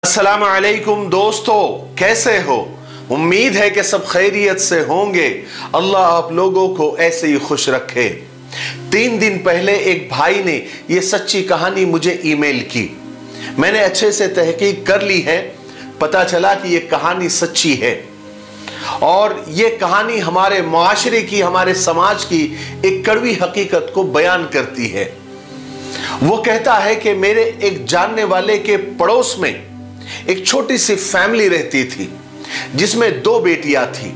अस्सलाम वालेकुम दोस्तों, कैसे हो? उम्मीद है कि सब खैरियत से होंगे। अल्लाह आप लोगों को ऐसे ही खुश रखे। 3 दिन पहले एक भाई ने ये सच्ची कहानी मुझे ईमेल की। मैंने अच्छे से तहकीक कर ली है, पता चला कि ये कहानी सच्ची है और ये कहानी हमारे माशरे की, हमारे समाज की एक कड़वी हकीकत को बयान करती है। वो कहता है कि मेरे एक जानने वाले के पड़ोस में एक छोटी सी फैमिली रहती थी जिसमें 2 बेटियां थी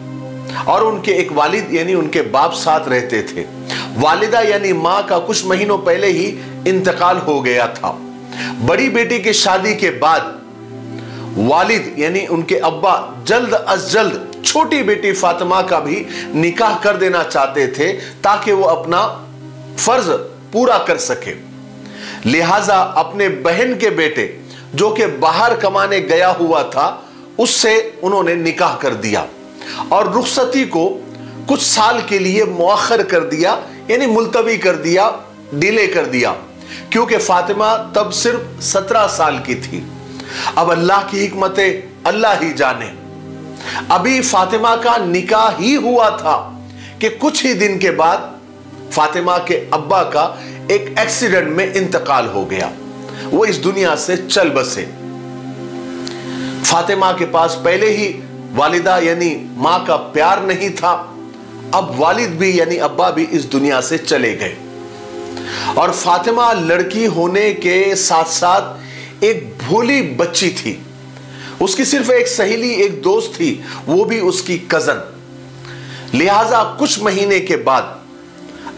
और उनके एक वालिद यानी उनके बाप साथ रहते थे। वालिदा यानी माँ का कुछ महीनों पहले ही इंतकाल हो गया था। बड़ी बेटी की शादी के बाद वालिद यानी उनके अब्बा जल्द अज जल्द छोटी बेटी फातिमा का भी निकाह कर देना चाहते थे ताकि वो अपना फर्ज पूरा कर सके। लिहाजा अपने बहन के बेटे जो कि बाहर कमाने गया हुआ था, उससे उन्होंने निकाह कर दिया और रुखसती को कुछ साल के लिए मुअख्खर कर दिया, यानी मुल्तवी कर दिया, डिले कर दिया, क्योंकि फातिमा तब सिर्फ 17 साल की थी। अब अल्लाह की हिकमतें अल्लाह ही जाने। अभी फातिमा का निकाह ही हुआ था कि कुछ ही दिन के बाद फातिमा के अब्बा का एक एक्सीडेंट में इंतकाल हो गया। वो इस दुनिया से चल बसे। फातिमा के पास पहले ही वालिदा यानी मां का प्यार नहीं था। अब वालिद भी यानी अब्बा भी इस दुनिया से चले गए और फातिमा लड़की होने के साथ साथ एक भोली बच्ची थी। उसकी सिर्फ एक सहेली, एक दोस्त थी, वो भी उसकी कजन। लिहाजा कुछ महीने के बाद,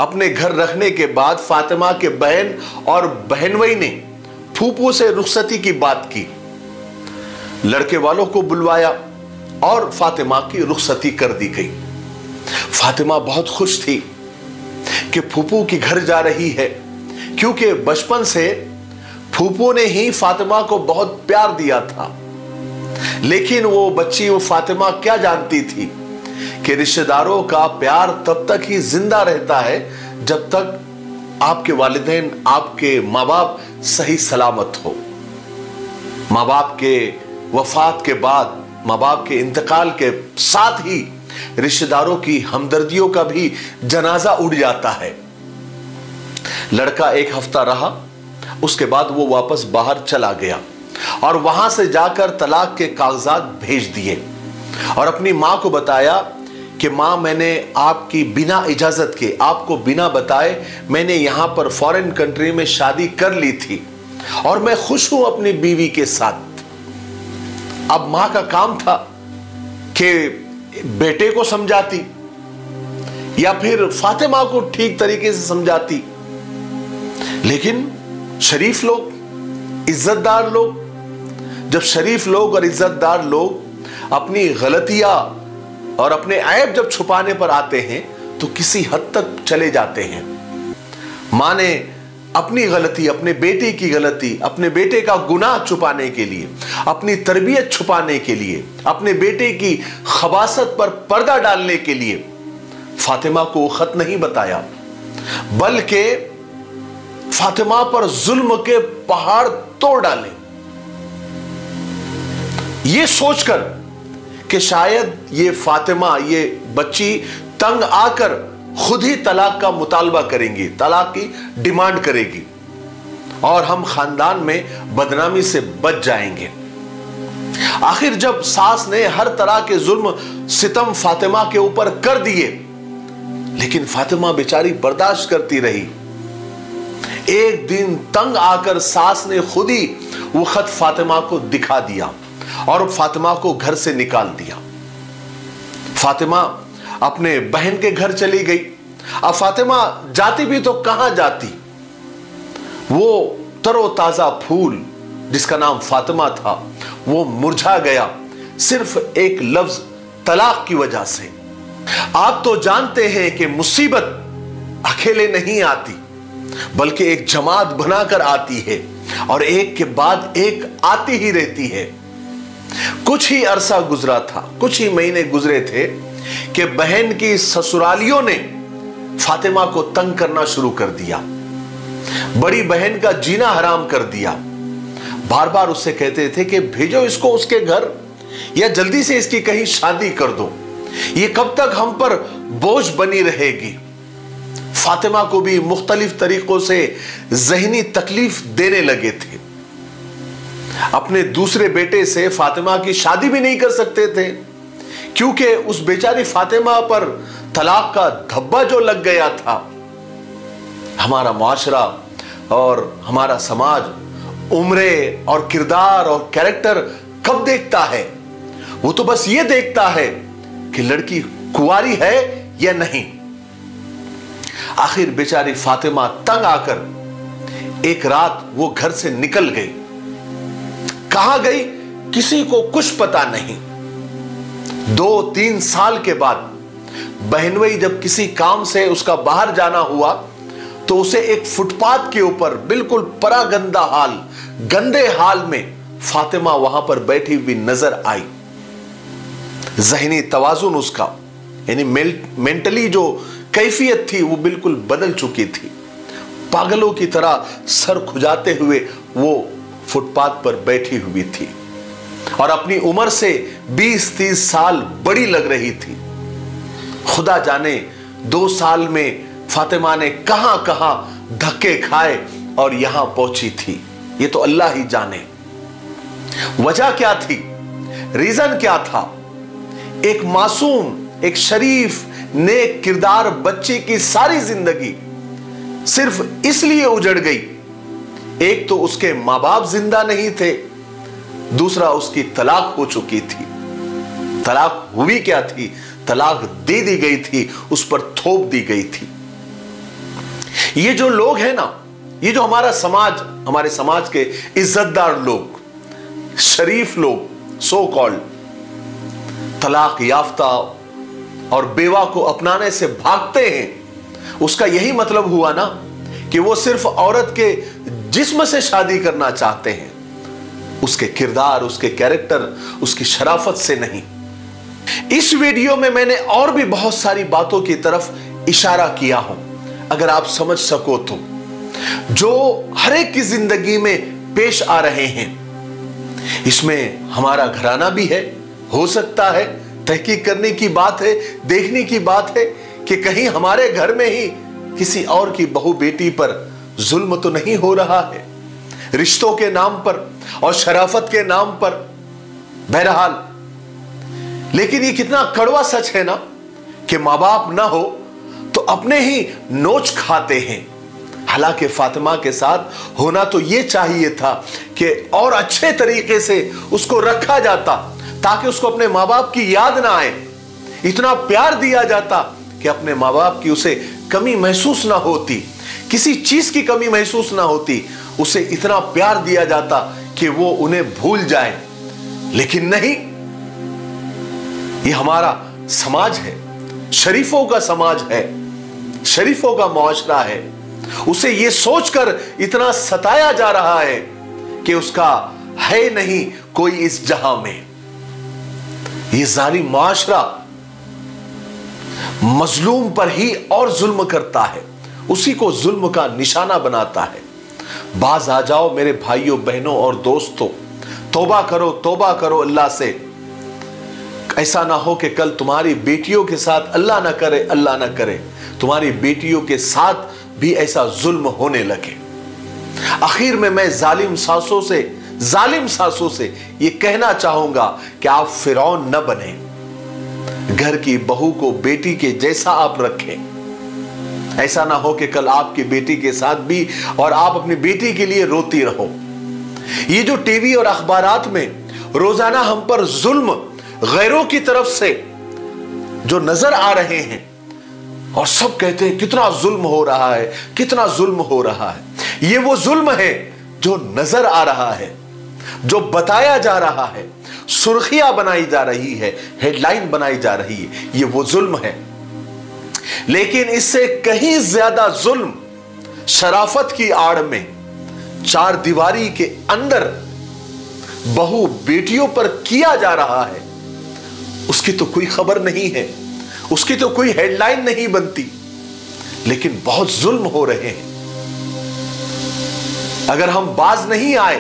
अपने घर रखने के बाद, फातिमा के बहन और बहनवई ने फूफू से रुखसती की बात की। लड़के वालों को बुलवाया और फातिमा की रुखसती कर दी गई। फातिमा बहुत खुश थी कि फूफू के घर जा रही है, क्योंकि बचपन से फूफू ने ही फातिमा को बहुत प्यार दिया था। लेकिन वो बच्ची, वो फातिमा क्या जानती थी कि रिश्तेदारों का प्यार तब तक ही जिंदा रहता है जब तक आपके वालिदैन, आपके माँ बाप सही सलामत हो। माँ बाप के वफात के बाद, माँ बाप के इंतकाल के साथ ही रिश्तेदारों की हमदर्दियों का भी जनाजा उड़ जाता है। लड़का 1 हफ्ता रहा, उसके बाद वो वापस बाहर चला गया और वहां से जाकर तलाक के कागजात भेज दिए और अपनी मां को बताया कि मां, मैंने आपकी बिना इजाजत के, आपको बिना बताए मैंने यहां पर फॉरेन कंट्री में शादी कर ली थी और मैं खुश हूं अपनी बीवी के साथ। अब मां का काम था कि बेटे को समझाती या फिर फातिमा को ठीक तरीके से समझाती, लेकिन शरीफ लोग, इज्जतदार लोग, जब शरीफ लोग और इज्जतदार लोग अपनी गलतियां और अपने ऐब जब छुपाने पर आते हैं तो किसी हद तक चले जाते हैं। माँ ने अपनी गलती, अपने बेटे की गलती, अपने बेटे का गुनाह छुपाने के लिए, अपनी तरबियत छुपाने के लिए, अपने बेटे की खबासत पर पर्दा डालने के लिए फातिमा को खत नहीं बताया, बल्कि फातिमा पर जुल्म के पहाड़ तोड़ डाले, ये सोचकर कि शायद ये फातिमा, ये बच्ची तंग आकर खुद ही तलाक का मुतालबा करेंगी, तलाक की डिमांड करेगी और हम खानदान में बदनामी से बच जाएंगे। आखिर जब सास ने हर तरह के जुल्म, सितम फातिमा के ऊपर कर दिए, लेकिन फातिमा बेचारी बर्दाश्त करती रही। एक दिन तंग आकर सास ने खुद ही वो खत फातिमा को दिखा दिया और फातिमा को घर से निकाल दिया। फातिमा अपने बहन के घर चली गई। अब फातिमा जाती भी तो कहां जाती? वो तरोताजा फूल जिसका नाम फातिमा था, वो मुरझा गया सिर्फ एक लफ्ज तलाक की वजह से। आप तो जानते हैं कि मुसीबत अकेले नहीं आती, बल्कि एक जमात बनाकर आती है और एक के बाद एक आती ही रहती है। कुछ ही अरसा गुजरा था, कुछ ही महीने गुजरे थे कि बहन की ससुरालियों ने फातिमा को तंग करना शुरू कर दिया, बड़ी बहन का जीना हराम कर दिया। बार बार उससे कहते थे कि भेजो इसको उसके घर या जल्दी से इसकी कहीं शादी कर दो, ये कब तक हम पर बोझ बनी रहेगी। फातिमा को भी मुख्तलिफ तरीकों से जहनी तकलीफ देने लगे थे। अपने दूसरे बेटे से फातिमा की शादी भी नहीं कर सकते थे क्योंकि उस बेचारी फातिमा पर तलाक का धब्बा जो लग गया था। हमारा माशरा और हमारा समाज उम्रे और किरदार और कैरेक्टर कब देखता है? वो तो बस ये देखता है कि लड़की कुंवारी है या नहीं। आखिर बेचारी फातिमा तंग आकर एक रात वो घर से निकल गई, कहां गई किसी को कुछ पता नहीं। 2-3 साल के बाद बहनोई जब किसी काम से उसका बाहर जाना हुआ तो उसे एक फुटपाथ के ऊपर बिल्कुल परागंदा हाल, गंदे हाल में फातिमा वहां पर बैठी हुई नजर आई। जहनी तवाजुन उसका यानी मेंटली जो कैफियत थी वो बिल्कुल बदल चुकी थी। पागलों की तरह सर खुजाते हुए वो फुटपाथ पर बैठी हुई थी और अपनी उम्र से 20-30 साल बड़ी लग रही थी। खुदा जाने 2 साल में फातिमा ने कहां कहां धक्के खाए और यहां पहुंची थी, ये तो अल्लाह ही जाने। वजह क्या थी, रीजन क्या था? एक मासूम, एक शरीफ, नेक किरदार बच्चे की सारी जिंदगी सिर्फ इसलिए उजड़ गई, एक तो उसके मां बाप जिंदा नहीं थे, दूसरा उसकी तलाक हो चुकी थी। तलाक हुई क्या थी, तलाक दे दी गई थी, उस पर थोप दी गई थी। ये जो लोग हैं ना, ये जो हमारे समाज के इज्जतदार लोग, शरीफ लोग, सो कॉल्ड, तलाक याफ्ता और बेवा को अपनाने से भागते हैं। उसका यही मतलब हुआ ना कि वो सिर्फ औरत के जिस्म से शादी करना चाहते हैं, उसके किरदार, उसके कैरेक्टर, उसकी शराफत से नहीं। इस वीडियो में मैंने और भी बहुत सारी बातों की तरफ इशारा किया हूं, अगर आप समझ सको तो, जो हर एक की जिंदगी में पेश आ रहे हैं। इसमें हमारा घराना भी है, हो सकता है तहकीक करने की बात है, देखने की बात है कि कहीं हमारे घर में ही किसी और की बहू बेटी पर जुल्म तो नहीं हो रहा है, रिश्तों के नाम पर और शराफत के नाम पर। बहरहाल, लेकिन ये कितना कड़वा सच है ना कि माँ बाप ना हो तो अपने ही नोच खाते हैं। हालांकि फातिमा के साथ होना तो ये चाहिए था कि और अच्छे तरीके से उसको रखा जाता ताकि उसको अपने माँ बाप की याद ना आए, इतना प्यार दिया जाता कि अपने माँ बाप की उसे कमी महसूस ना होती, किसी चीज की कमी महसूस ना होती, उसे इतना प्यार दिया जाता कि वो उन्हें भूल जाए। लेकिन नहीं, ये हमारा समाज है, शरीफों का समाज है, शरीफों का मुआशरा है। उसे ये सोचकर इतना सताया जा रहा है कि उसका है नहीं कोई इस जहां में। ये जालिम मुआशरा मजलूम पर ही और जुल्म करता है, उसी को जुल्म का निशाना बनाता है। बाज आ जाओ मेरे भाइयों, बहनों और दोस्तों, तौबा करो, तौबा करो अल्लाह से। ऐसा ना हो कि कल तुम्हारी बेटियों के साथ, अल्लाह ना करे, अल्लाह ना करे, तुम्हारी बेटियों के साथ भी ऐसा जुल्म होने लगे। आखिर में मैं जालिम सासों से ये कहना चाहूंगा कि आप फिरौन न बने, घर की बहू को बेटी के जैसा आप रखें। ऐसा ना हो कि कल आपकी बेटी के साथ भी और आप अपनी बेटी के लिए रोती रहो। ये जो टीवी और अखबारात में रोजाना हम पर जुल्म गैरों की तरफ से जो नजर आ रहे हैं और सब कहते हैं कितना जुल्म हो रहा है, कितना जुल्म हो रहा है, ये वो जुल्म है जो नजर आ रहा है, जो बताया जा रहा है, सुर्खियां बनाई जा रही है, हेडलाइन बनाई जा रही है, ये वो जुल्म है। लेकिन इससे कहीं ज्यादा जुल्म शराफत की आड़ में, चार दीवारी के अंदर बहू बेटियों पर किया जा रहा है, उसकी तो कोई खबर नहीं है। उसकी तो कोई हेडलाइन नहीं बनती, लेकिन बहुत जुल्म हो रहे हैं। अगर हम बाज नहीं आए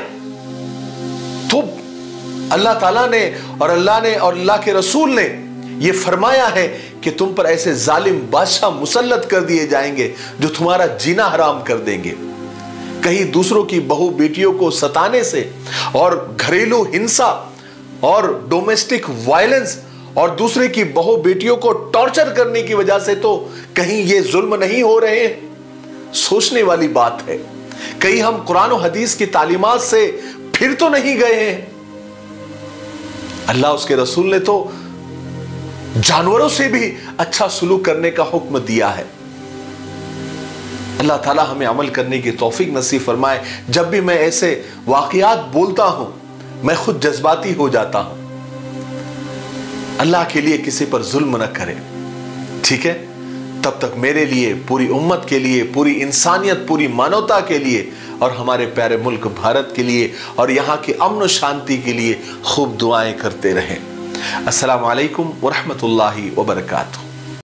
तो अल्लाह ताला ने और अल्लाह के रसूल ने ये फरमाया है कि तुम पर ऐसे जालिम बादशाह मुसल्लत कर दिए जाएंगे जो तुम्हारा जीना हराम कर देंगे। कहीं दूसरों की बहू बेटियों को सताने से और घरेलू हिंसा और डोमेस्टिक वायलेंस और दूसरे की बहू बेटियों को टॉर्चर करने की वजह से तो कहीं ये जुल्म नहीं हो रहे हैं? सोचने वाली बात है। कहीं हम कुरान और हदीस की तालीमात से फिर तो नहीं गए हैं? अल्लाह उसके रसूल ने तो जानवरों से भी अच्छा सुलूक करने का हुक्म दिया है। अल्लाह ताला हमें अमल करने की तौफीक नसीब फरमाए। जब भी मैं ऐसे वाकयात बोलता हूं मैं खुद जज्बाती हो जाता हूं। अल्लाह के लिए किसी पर जुल्म न करें, ठीक है? तब तक मेरे लिए, पूरी उम्मत के लिए, पूरी इंसानियत, पूरी मानवता के लिए और हमारे प्यारे मुल्क भारत के लिए और यहाँ की अमन और शांति के लिए खूब दुआएं करते रहें। अस्सलाम वालेकुम व रहमतुल्लाहि व बरकातहू।